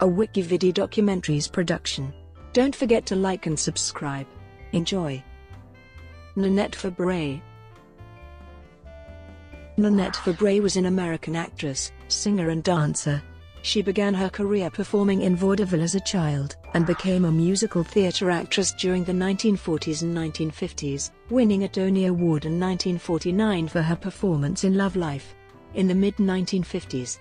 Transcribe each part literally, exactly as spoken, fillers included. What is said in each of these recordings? a WikiVidi Documentaries production. Don't forget to like and subscribe. Enjoy. Nanette Fabray. Nanette Fabray was an American actress, singer and dancer. She began her career performing in vaudeville as a child, and became a musical theatre actress during the nineteen forties and nineteen fifties, winning a Tony Award in nineteen forty-nine for her performance in Love Life. In the mid nineteen fifties,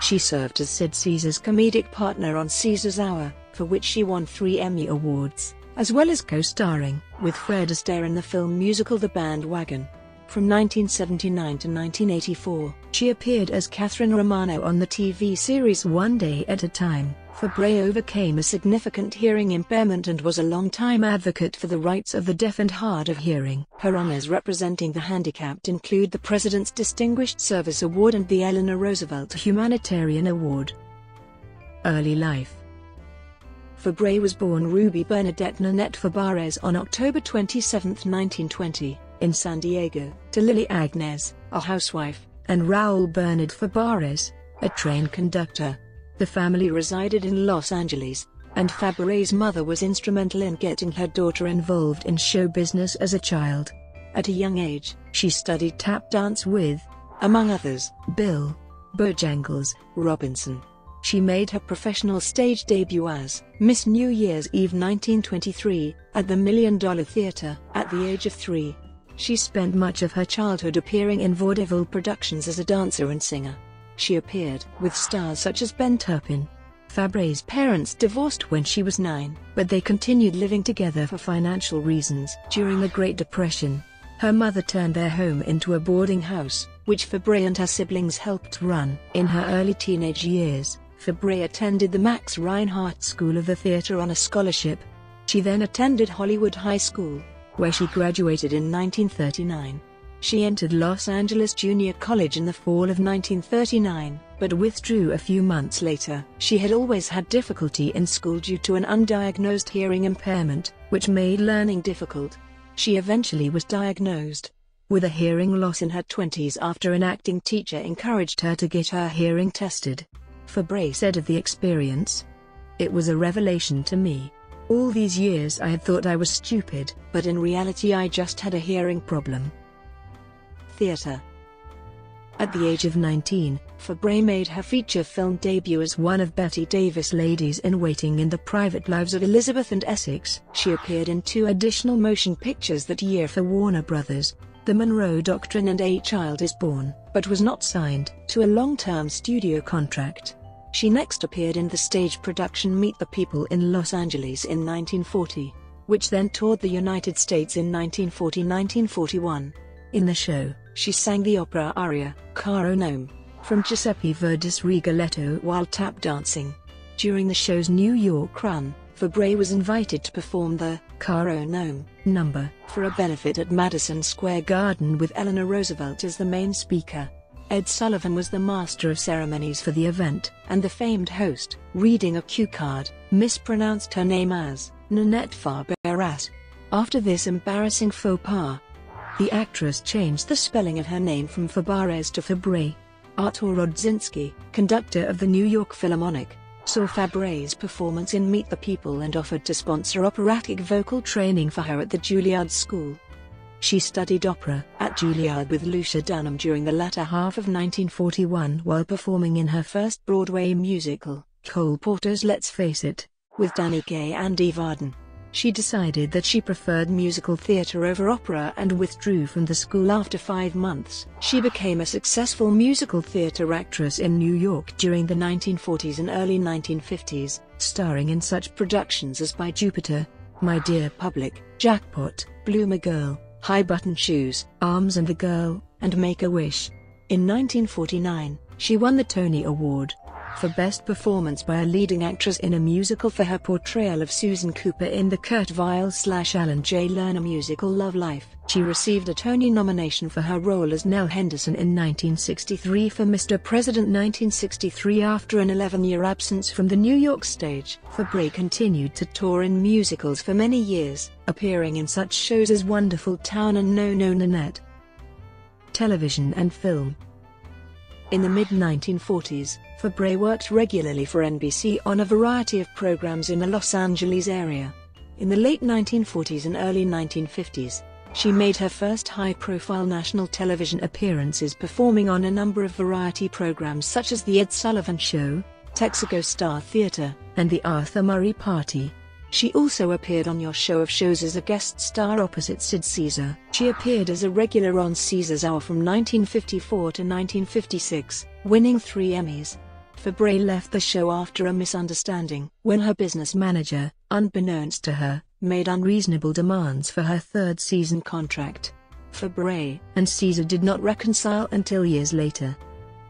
she served as Sid Caesar's comedic partner on Caesar's Hour, for which she won three Emmy Awards, as well as co-starring with Fred Astaire in the film musical The Band Wagon. From nineteen seventy-nine to nineteen eighty-four, she appeared as Catherine Romano on the T V series One Day at a Time. Fabray overcame a significant hearing impairment and was a long-time advocate for the rights of the deaf and hard of hearing. Her honors representing the handicapped include the President's Distinguished Service Award and the Eleanor Roosevelt Humanitarian Award. Early life. Fabray was born Ruby Bernadette Nanette Fabares on October twenty-seventh, nineteen twenty, in San Diego, to Lily Agnes, a housewife, and Raul Bernard Fabares, a train conductor. The family resided in Los Angeles, and Fabaray's mother was instrumental in getting her daughter involved in show business as a child. At a young age, she studied tap dance with, among others, Bill Bojangles Robinson. She made her professional stage debut as Miss New Year's Eve nineteen twenty-three, at the Million Dollar Theatre, at the age of three. She spent much of her childhood appearing in vaudeville productions as a dancer and singer. She appeared with stars such as Ben Turpin. Fabray's parents divorced when she was nine, but they continued living together for financial reasons. During the Great Depression, her mother turned their home into a boarding house, which Fabray and her siblings helped run. In her early teenage years, Fabray attended the Max Reinhardt School of the Theatre on a scholarship. She then attended Hollywood High School, where she graduated in nineteen thirty-nine. She entered Los Angeles Junior College in the fall of nineteen thirty-nine, but withdrew a few months later. She had always had difficulty in school due to an undiagnosed hearing impairment, which made learning difficult. She eventually was diagnosed with a hearing loss in her twenties after an acting teacher encouraged her to get her hearing tested. Fabray said of the experience, "It was a revelation to me. All these years I had thought I was stupid, but in reality I just had a hearing problem." Theatre. At the age of nineteen, Fabray made her feature film debut as one of Bette Davis' ladies-in-waiting in The Private Lives of Elizabeth and Essex. She appeared in two additional motion pictures that year for Warner Brothers, The Monroe Doctrine and A Child is Born, but was not signed to a long-term studio contract. She next appeared in the stage production Meet the People in Los Angeles in nineteen forty, which then toured the United States in nineteen forty to nineteen forty-one. In the show, she sang the opera aria, Caro Nome, from Giuseppe Verdi's Rigoletto while tap dancing. During the show's New York run, Fabray was invited to perform the Caro Nome number for a benefit at Madison Square Garden with Eleanor Roosevelt as the main speaker. Ed Sullivan was the master of ceremonies for the event, and the famed host, reading a cue card, mispronounced her name as Nanette Fabares. After this embarrassing faux pas, the actress changed the spelling of her name from Fabares to Fabray. Artur Rodzinski, conductor of the New York Philharmonic, saw Fabray's performance in Meet the People and offered to sponsor operatic vocal training for her at the Juilliard School. She studied opera at Juilliard with Lucia Dunham during the latter half of nineteen forty-one while performing in her first Broadway musical, Cole Porter's Let's Face It, with Danny Kaye and Eve Arden. She decided that she preferred musical theatre over opera and withdrew from the school after five months. She became a successful musical theatre actress in New York during the nineteen forties and early nineteen fifties, starring in such productions as By Jupiter, My Dear Public, Jackpot, Bloomer Girl, High Button Shoes, Arms and the Girl, and Make a Wish. In nineteen forty-nine, she won the Tony Award for Best Performance by a Leading Actress in a Musical for her portrayal of Susan Cooper in the Kurt Weill/Alan J. Lerner musical Love Life. She received a Tony nomination for her role as Nell Henderson in nineteen sixty-three for Mister President nineteen sixty-three after an eleven-year absence from the New York stage. Fabray continued to tour in musicals for many years, appearing in such shows as Wonderful Town and No No Nanette. Television and film. In the mid nineteen forties, Fabray worked regularly for N B C on a variety of programs in the Los Angeles area. In the late nineteen forties and early nineteen fifties, she made her first high-profile national television appearances performing on a number of variety programs such as The Ed Sullivan Show, Texaco Star Theater, and The Arthur Murray Party. She also appeared on Your Show of Shows as a guest star opposite Sid Caesar. She appeared as a regular on Caesar's Hour from nineteen fifty-four to nineteen fifty-six, winning three Emmys. Fabray left the show after a misunderstanding when her business manager, unbeknownst to her, made unreasonable demands for her third season contract. Fabray and Caesar did not reconcile until years later.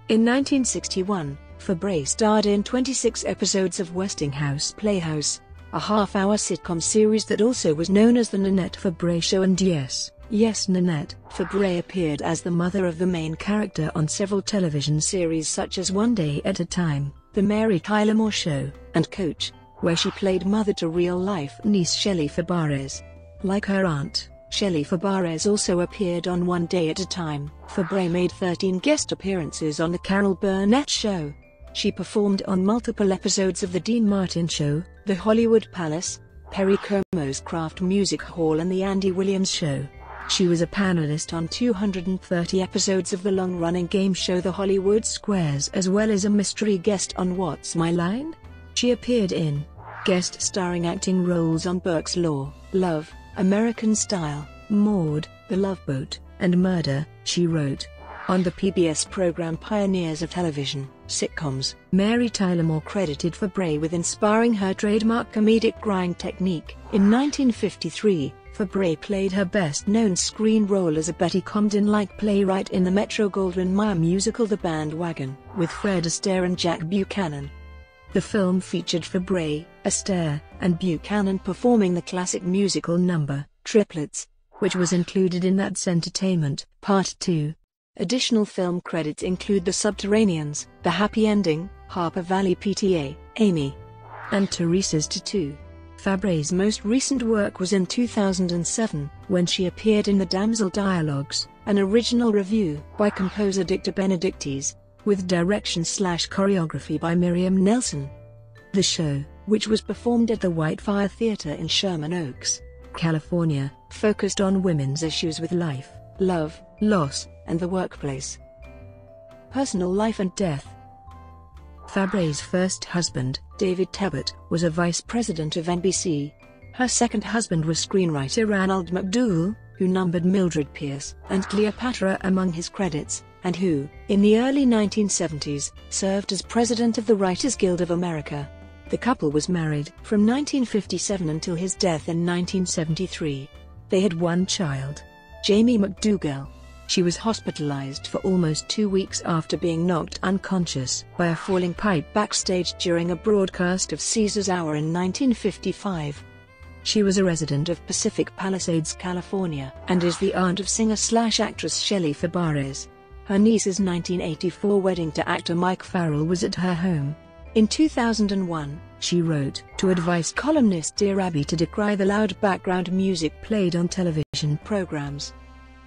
In nineteen sixty-one, Fabray starred in twenty-six episodes of Westinghouse Playhouse, a half-hour sitcom series that also was known as The Nanette Fabray Show and Yes, Yes Nanette. Fabray appeared as the mother of the main character on several television series such as One Day at a Time, The Mary Tyler Moore Show, and Coach, where she played mother to real-life niece Shelley Fabares. Like her aunt, Shelley Fabares also appeared on One Day at a Time. Fabray made thirteen guest appearances on The Carol Burnett Show. She performed on multiple episodes of The Dean Martin Show, The Hollywood Palace, Perry Como's Kraft Music Hall and The Andy Williams Show. She was a panelist on two hundred thirty episodes of the long-running game show The Hollywood Squares as well as a mystery guest on What's My Line? She appeared in guest starring acting roles on Burke's Law, Love, American Style, Maude, The Love Boat, and Murder, She Wrote. On the P B S program Pioneers of Television, Sitcoms, Mary Tyler Moore credited Fabray with inspiring her trademark comedic grind technique. In nineteen fifty-three, Fabray played her best-known screen role as a Betty Comden-like playwright in the Metro-Goldwyn-Mayer musical The Band Wagon, with Fred Astaire and Jack Buchanan. The film featured Fabray, Astaire, and Buchanan performing the classic musical number, Triplets, which was included in That's Entertainment, Part two. Additional film credits include The Subterraneans, The Happy Ending, Harper Valley P T A, Amy, and Teresa's Tattoo. Fabray's most recent work was in two thousand seven, when she appeared in The Damsel Dialogues, an original review by composer Dick De Benedictis, with direction-slash-choreography by Miriam Nelson. The show, which was performed at the Whitefire Theatre in Sherman Oaks, California, focused on women's issues with life, love, loss, and the workplace. Personal life and death. Fabray's first husband, David Tebbit, was a vice president of N B C. Her second husband was screenwriter Ranald McDowell, who numbered Mildred Pierce and Cleopatra among his credits, and who, in the early nineteen seventies, served as president of the Writers Guild of America. The couple was married from nineteen fifty-seven until his death in nineteen seventy-three. They had one child, Jamie McDougall. She was hospitalized for almost two weeks after being knocked unconscious by a falling pipe backstage during a broadcast of Caesar's Hour in nineteen fifty-five. She was a resident of Pacific Palisades, California, and is the aunt of singer-slash-actress Shelley Fabares. Her niece's nineteen eighty-four wedding to actor Mike Farrell was at her home. In two thousand one, she wrote to advice columnist Dear Abby to decry the loud background music played on television programs.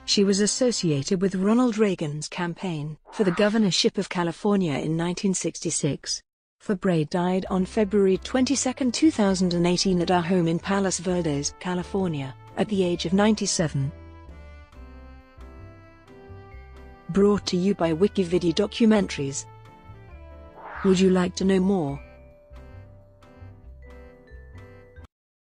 She was associated with Ronald Reagan's campaign for the governorship of California in nineteen sixty-six. Fabray died on February twenty-second, two thousand eighteen at our home in Palos Verdes, California, at the age of ninety-seven. Brought to you by WikiVidi Documentaries. Would you like to know more?